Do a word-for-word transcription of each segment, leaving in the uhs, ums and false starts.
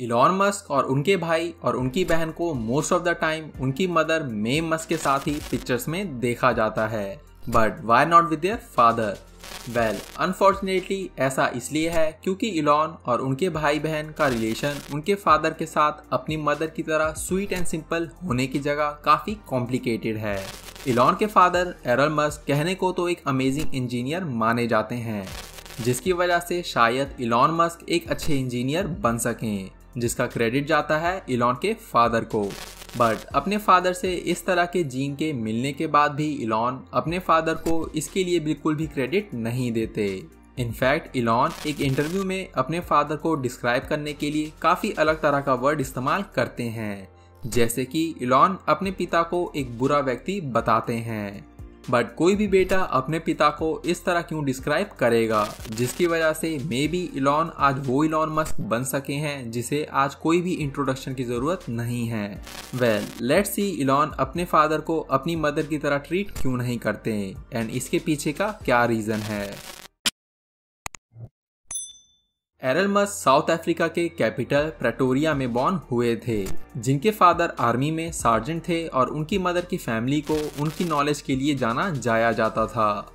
Elon Musk और उनके भाई और उनकी बहन को मोस्ट ऑफ द टाइम उनकी मदर मे मस्क के साथ ही पिक्चर्स में देखा जाता है, but why not with their father? Well unfortunately ऐसा इसलिए है क्योंकि इलॉन और उनके भाई बहन का रिलेशन उनके फादर के साथ अपनी मदर की तरह स्वीट एंड सिंपल होने की जगह काफ़ी कॉम्प्लिकेटेड है। इलॉन के फादर एरल मस्क कहने को तो एक अमेजिंग इंजीनियर माने जाते हैं, जिसकी वजह से शायद इलॉन मस्क एक अच्छे इंजीनियर बन सकें, जिसका क्रेडिट जाता है इलॉन के फादर को। बट अपने फादर से इस तरह के जीन के मिलने के बाद भी इलॉन अपने फादर को इसके लिए बिल्कुल भी क्रेडिट नहीं देते। इनफैक्ट इलॉन एक इंटरव्यू में अपने फादर को डिस्क्राइब करने के लिए काफ़ी अलग तरह का वर्ड इस्तेमाल करते हैं, जैसे कि इलॉन अपने पिता को एक बुरा व्यक्ति बताते हैं। बट कोई भी बेटा अपने पिता को इस तरह क्यों डिस्क्राइब करेगा, जिसकी वजह से मे बी इलॉन आज वो इलॉन मस्क बन सके हैं जिसे आज कोई भी इंट्रोडक्शन की ज़रूरत नहीं है। वेल लेट्स सी इलॉन अपने फादर को अपनी मदर की तरह ट्रीट क्यों नहीं करते एंड इसके पीछे का क्या रीज़न है। एरल मस्क साउथ अफ्रीका के कैपिटल प्रेटोरिया में बॉर्न हुए थे, जिनके फादर आर्मी में सार्जेंट थे और उनकी मदर की फैमिली को उनकी नॉलेज के लिए जाना जाया जाता था।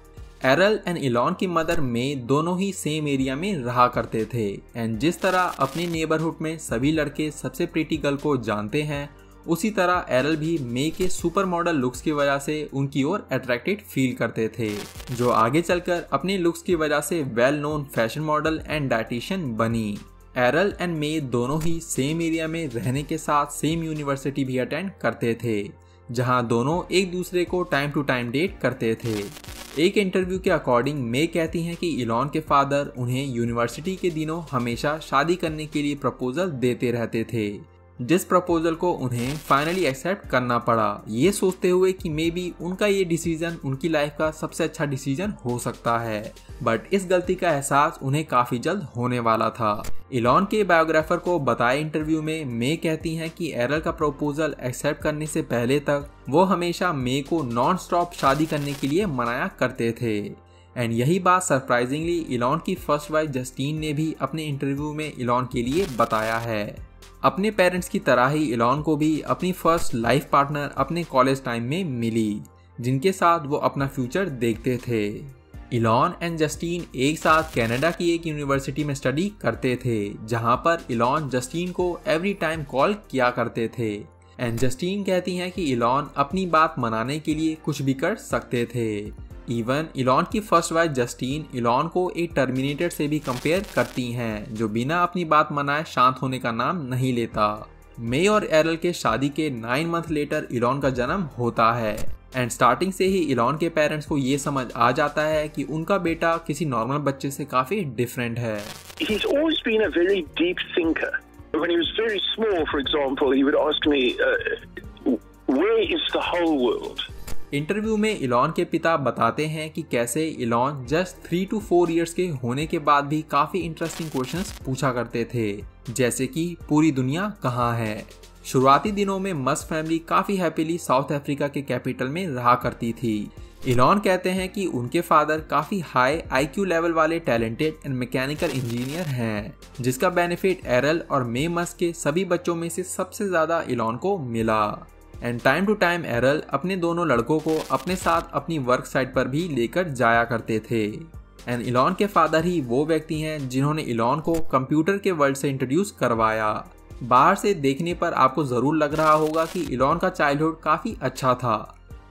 एरल एंड इलॉन की मदर मे दोनों ही सेम एरिया में रहा करते थे एंड जिस तरह अपने नेबरहुड में सभी लड़के सबसे प्रीटी गर्ल को जानते हैं, उसी तरह एरल भी मे के सुपर मॉडल लुक्स की वजह से उनकी ओर अट्रैक्टेड फील करते थे, जो आगे चलकर अपने लुक्स की वजह से well known fashion model and dietitian बनी। एरल एंड मे दोनों ही सेम एरिया में रहने के साथ सेम यूनिवर्सिटी भी अटेंड करते थे, जहां दोनों एक दूसरे को टाइम टू टाइम डेट करते थे। एक इंटरव्यू के अकॉर्डिंग मे कहती हैं कि इलॉन के फादर उन्हें यूनिवर्सिटी के दिनों हमेशा शादी करने के लिए प्रपोजल देते रहते थे, जिस प्रपोजल को उन्हें फाइनली एक्सेप्ट करना पड़ा, ये सोचते हुए कि मे बी उनका ये डिसीजन उनकी लाइफ का सबसे अच्छा डिसीजन हो सकता है। बट इस गलती का एहसास उन्हें काफ़ी जल्द होने वाला था। इलॉन के बायोग्राफर को बताए इंटरव्यू में मे कहती हैं कि एरल का प्रपोजल एक्सेप्ट करने से पहले तक वो हमेशा मे को नॉन स्टॉप शादी करने के लिए मनाया करते थे। एंड यही बात सरप्राइजिंगली इलॉन की फर्स्ट वाइफ जस्टिन ने भी अपने इंटरव्यू में इलॉन के लिए बताया है। अपने पेरेंट्स की तरह ही इलॉन को भी अपनी फर्स्ट लाइफ पार्टनर अपने कॉलेज टाइम में मिली, जिनके साथ वो अपना फ्यूचर देखते थे। इलॉन एंड जस्टिन एक साथ कनाडा की एक यूनिवर्सिटी में स्टडी करते थे, जहां पर इलॉन जस्टिन को एवरी टाइम कॉल किया करते थे एंड जस्टिन कहती हैं कि इलॉन अपनी बात मनाने के लिए कुछ भी कर सकते थे। इवन इलॉन की फर्स्ट वाइफ जस्टिन इलॉन को एक टर्मिनेटर से भी कंपेयर करती हैं, जो बिना अपनी बात मनाए शांत होने का नाम नहीं लेता। मे और एरल के शादी के नाइन मंथ लेटर इलॉन का जन्म होता है एंड स्टार्टिंग से ही इलॉन के पेरेंट्स को ये समझ आ जाता है कि उनका बेटा किसी नॉर्मल बच्चे से काफी डिफरेंट है। He's always been a very deep thinker. When he was very small, for example, he would ask me, uh, where is the whole world? Interview में इलॉन के पिता बताते हैं कि कैसे Elon just three two four years के होने के बाद भी काफ़ी इंटरेस्टिंग क्वेश्चंस पूछा करते थे, जैसे कि पूरी दुनिया कहाँ है। शुरुआती दिनों में मस्क फैमिली काफ़ी हैप्पीली साउथ अफ्रीका के कैपिटल में रहा करती थी। इलॉन कहते हैं कि उनके फादर काफ़ी हाई आईक्यू लेवल वाले टैलेंटेड एंड मैकेनिकल इंजीनियर हैं, जिसका बेनिफिट एरल और मे मस्क के सभी बच्चों में से सबसे ज़्यादा इलॉन को मिला। And time to time Errol अपने दोनों लड़कों को अपने साथ अपनी वर्क साइट पर भी लेकर जाया करते थे। एंड इलॉन के फादर ही वो व्यक्ति हैं जिन्होंने इलॉन को कंप्यूटर के वर्ल्ड से इंट्रोड्यूस करवाया। बाहर से देखने पर आपको ज़रूर लग रहा होगा कि इलॉन का चाइल्डहुड काफ़ी अच्छा था,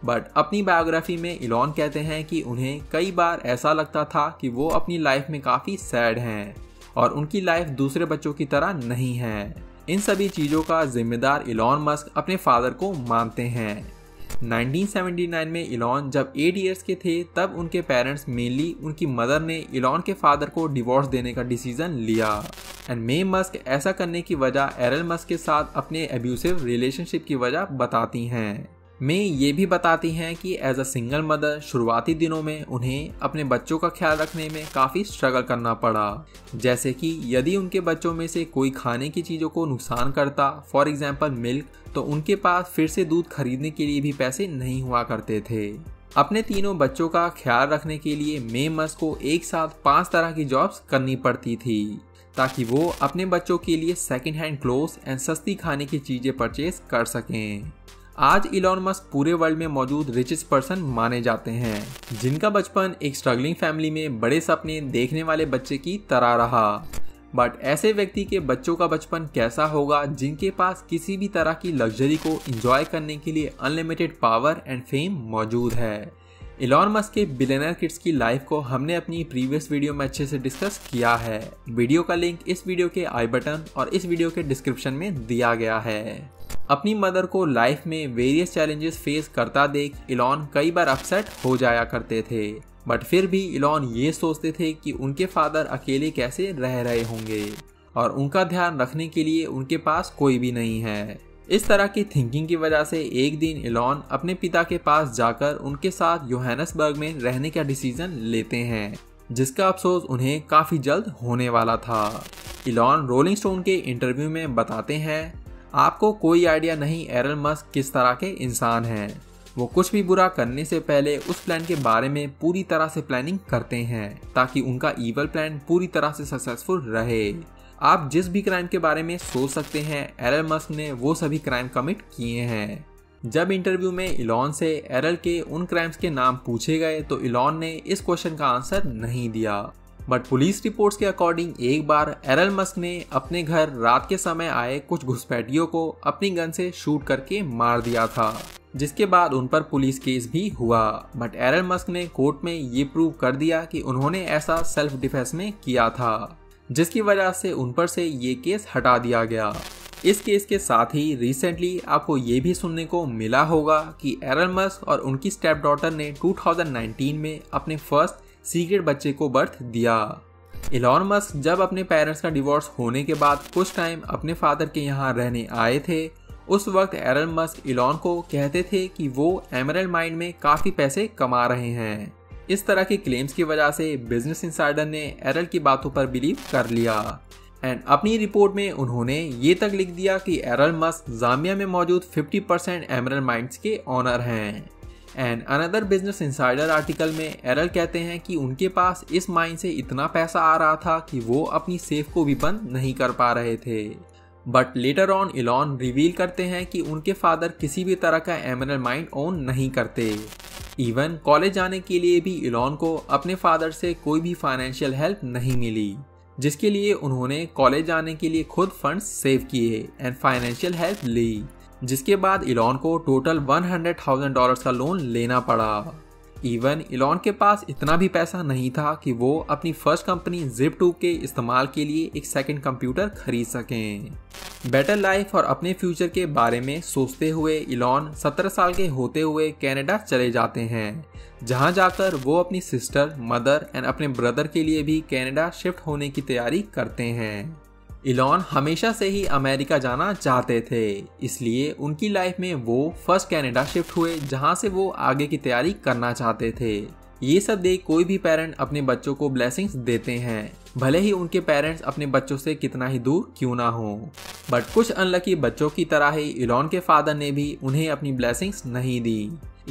बट अपनी बायोग्राफी में इलॉन कहते हैं कि उन्हें कई बार ऐसा लगता था कि वो अपनी लाइफ में काफ़ी सैड हैं और उनकी लाइफ दूसरे बच्चों की तरह नहीं है। इन सभी चीज़ों का जिम्मेदार इलॉन मस्क अपने फादर को मानते हैं। नाइनटीन सेवेंटी नाइन में इलॉन जब एट इयर्स के थे, तब उनके पेरेंट्स मेनली उनकी मदर ने इलॉन के फादर को डिवोर्स देने का डिसीजन लिया एंड मे मस्क ऐसा करने की वजह एरल मस्क के साथ अपने एब्यूसिव रिलेशनशिप की वजह बताती हैं। मे ये भी बताती हैं कि एज अ सिंगल मदर शुरुआती दिनों में उन्हें अपने बच्चों का ख्याल रखने में काफ़ी स्ट्रगल करना पड़ा, जैसे कि यदि उनके बच्चों में से कोई खाने की चीज़ों को नुकसान करता, फॉर एग्जांपल मिल्क, तो उनके पास फिर से दूध खरीदने के लिए भी पैसे नहीं हुआ करते थे। अपने तीनों बच्चों का ख्याल रखने के लिए मे मस्क को एक साथ पाँच तरह की जॉब्स करनी पड़ती थी, ताकि वो अपने बच्चों के लिए सेकेंड हैंड क्लोथ्स एंड सस्ती खाने की चीज़ें परचेज कर सकें। आज इलॉन मस्क पूरे वर्ल्ड में मौजूद रिचेस्ट पर्सन माने जाते हैं, जिनका बचपन एक स्ट्रगलिंग फैमिली में बड़े सपने देखने वाले बच्चे की तरह रहा। बट ऐसे व्यक्ति के बच्चों का बचपन कैसा होगा जिनके पास किसी भी तरह की लग्जरी को एंजॉय करने के लिए अनलिमिटेड पावर एंड फेम मौजूद है। इलॉन मस्क के बिलियनर किड्स की लाइफ को हमने अपनी प्रीवियस वीडियो में अच्छे से डिस्कस किया है। वीडियो का लिंक इस वीडियो के आई बटन और इस वीडियो के डिस्क्रिप्शन में दिया गया है। अपनी मदर को लाइफ में वेरियस चैलेंजेस फेस करता देख इलॉन कई बार अपसेट हो जाया करते थे, बट फिर भी इलॉन ये सोचते थे कि उनके फादर अकेले कैसे रह रहे होंगे और उनका ध्यान रखने के लिए उनके पास कोई भी नहीं है। इस तरह की थिंकिंग की वजह से एक दिन इलॉन अपने पिता के पास जाकर उनके साथ योहान्सबर्ग में रहने का डिसीजन लेते हैं, जिसका अफसोस उन्हें काफ़ी जल्द होने वाला था। इलॉन रोलिंग स्टोन के इंटरव्यू में बताते हैं, आपको कोई आइडिया नहीं एरल मस्क किस तरह के इंसान हैं। वो कुछ भी बुरा करने से पहले उस प्लान के बारे में पूरी तरह से प्लानिंग करते हैं ताकि उनका ईवल प्लान पूरी तरह से सक्सेसफुल रहे। आप जिस भी क्राइम के बारे में सोच सकते हैं, एरल मस्क ने वो सभी क्राइम कमिट किए हैं। जब इंटरव्यू में इलॉन से एरल के उन क्राइम्स के नाम पूछे गए तो इलॉन ने इस क्वेश्चन का आंसर नहीं दिया, बट पुलिस रिपोर्ट्स के अकॉर्डिंग एक बार एरल मस्क ने अपने घर रात के समय आए कुछ घुसपैठियों को अपनी गन से शूट करके मार दिया था, जिसके बाद उन पर पुलिस केस भी हुआ। बट एरल मस्क ने कोर्ट में ये प्रूव कर दिया कि उन्होंने ऐसा सेल्फ डिफेंस में किया था, जिसकी वजह से उन पर से ये केस हटा दिया गया। इस केस के साथ ही रिसेंटली आपको ये भी सुनने को मिला होगा कि एरल मस्क और उनकी स्टेप डॉटर ने टू थाउजेंड नाइनटीन में अपने फर्स्ट सीक्रेट बच्चे को बर्थ दिया। इलॉन मस्क जब अपने पेरेंट्स का डिवोर्स होने के बाद कुछ टाइम अपने फादर के यहाँ रहने आए थे, उस वक्त एरल मस्क इलॉन को कहते थे कि वो एमरल्ड माइन में काफ़ी पैसे कमा रहे हैं। इस तरह के क्लेम्स की वजह से बिजनेस इंसाइडर ने एरल की बातों पर बिलीव कर लिया एंड अपनी रिपोर्ट में उन्होंने ये तक लिख दिया कि एरल मस्क जाम्बिया में मौजूद फिफ्टी परसेंट एमरल्ड माइंस के ऑनर हैं। And another business insider article में एरल कहते हैं कि उनके पास इस माइन से इतना पैसा आ रहा था कि वो अपनी सेफ को भी बंद नहीं कर पा रहे थे। But later on Elon reveal करते हैं कि उनके फादर किसी भी तरह का एमरल्ड माइन ओन नहीं करते। इवन कॉलेज जाने के लिए भी इलॉन को अपने फादर से कोई भी फाइनेंशियल हेल्प नहीं मिली, जिसके लिए उन्होंने कॉलेज जाने के लिए खुद फंड्स सेव किए एंड फाइनेंशियल हेल्प ली, जिसके बाद इलॉन को total one hundred thousand dollars का लोन लेना पड़ा। इवन इलॉन के पास इतना भी पैसा नहीं था कि वो अपनी फर्स्ट कंपनी ज़िप टू के इस्तेमाल के लिए एक सेकंड कंप्यूटर खरीद सकें। बेटर लाइफ और अपने फ्यूचर के बारे में सोचते हुए इलॉन सत्रह साल के होते हुए कनाडा चले जाते हैं, जहां जाकर वो अपनी सिस्टर, मदर एंड अपने ब्रदर के लिए भी कनाडा शिफ्ट होने की तैयारी करते हैं। इलॉन हमेशा से ही अमेरिका जाना चाहते थे, इसलिए उनकी लाइफ में वो फर्स्ट कनाडा शिफ्ट हुए, जहां से वो आगे की तैयारी करना चाहते थे। ये सब देख कोई भी पेरेंट अपने बच्चों को ब्लेसिंग्स देते हैं, भले ही उनके पेरेंट्स अपने बच्चों से कितना ही दूर क्यों ना हो। बट कुछ अनलकी बच्चों की तरह ही इलॉन के फादर ने भी उन्हें अपनी ब्लेसिंग्स नहीं दी।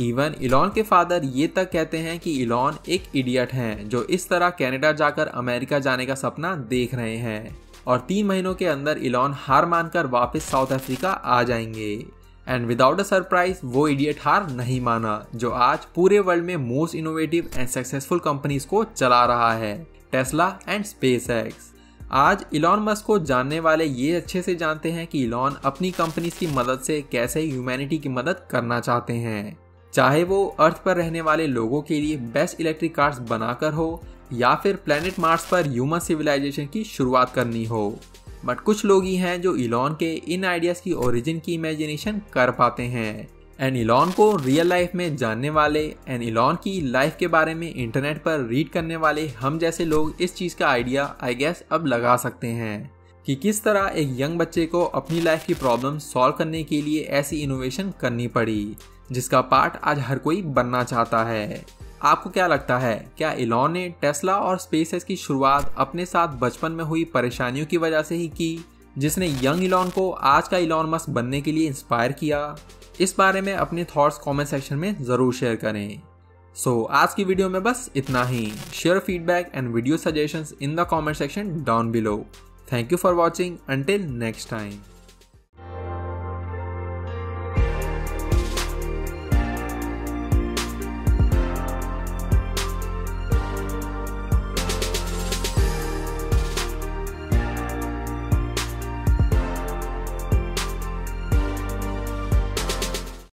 इवन इलॉन के फादर ये तक कहते हैं कि इलॉन एक इडियट हैं जो इस तरह कनाडा जाकर अमेरिका जाने का सपना देख रहे हैं और तीन महीनों के अंदर इलॉन हार मानकर वापस साउथ अफ्रीका आ जाएंगे। एंड विदाउट अ सरप्राइज वो इडियट हार नहीं माना, जो आज पूरे वर्ल्ड में most innovative and successful companies को चला रहा है, टेस्ला एंड स्पेसएक्स। आज इलॉन मस्क को जानने वाले ये अच्छे से जानते हैं कि इलॉन अपनी कंपनीज की मदद से कैसे ह्यूमैनिटी की मदद करना चाहते हैं, चाहे वो अर्थ पर रहने वाले लोगों के लिए बेस्ट इलेक्ट्रिक कार्स बनाकर हो या फिर प्लैनेट मार्स पर ह्यूमन सिविलाइजेशन की शुरुआत करनी हो। बट कुछ लोग ही हैं जो इलॉन के इन आइडियाज़ की ओरिजिन की इमेजिनेशन कर पाते हैं। एंड इलॉन को रियल लाइफ में जानने वाले एंड इलॉन की लाइफ के बारे में इंटरनेट पर रीड करने वाले हम जैसे लोग इस चीज़ का आइडिया आई गेस अब लगा सकते हैं कि किस तरह एक यंग बच्चे को अपनी लाइफ की प्रॉब्लम सॉल्व करने के लिए ऐसी इनोवेशन करनी पड़ी, जिसका पार्ट आज हर कोई बनना चाहता है। आपको क्या लगता है, क्या इलॉन ने टेस्ला और स्पेसएक्स की शुरुआत अपने साथ बचपन में हुई परेशानियों की वजह से ही की, जिसने यंग इलॉन को आज का इलॉन मस्क बनने के लिए इंस्पायर किया? इस बारे में अपने थॉट्स कमेंट सेक्शन में ज़रूर शेयर करें। सो so, आज की वीडियो में बस इतना ही। Share feedback and video suggestions in the comment section down below. Thank you for watching. Until next time.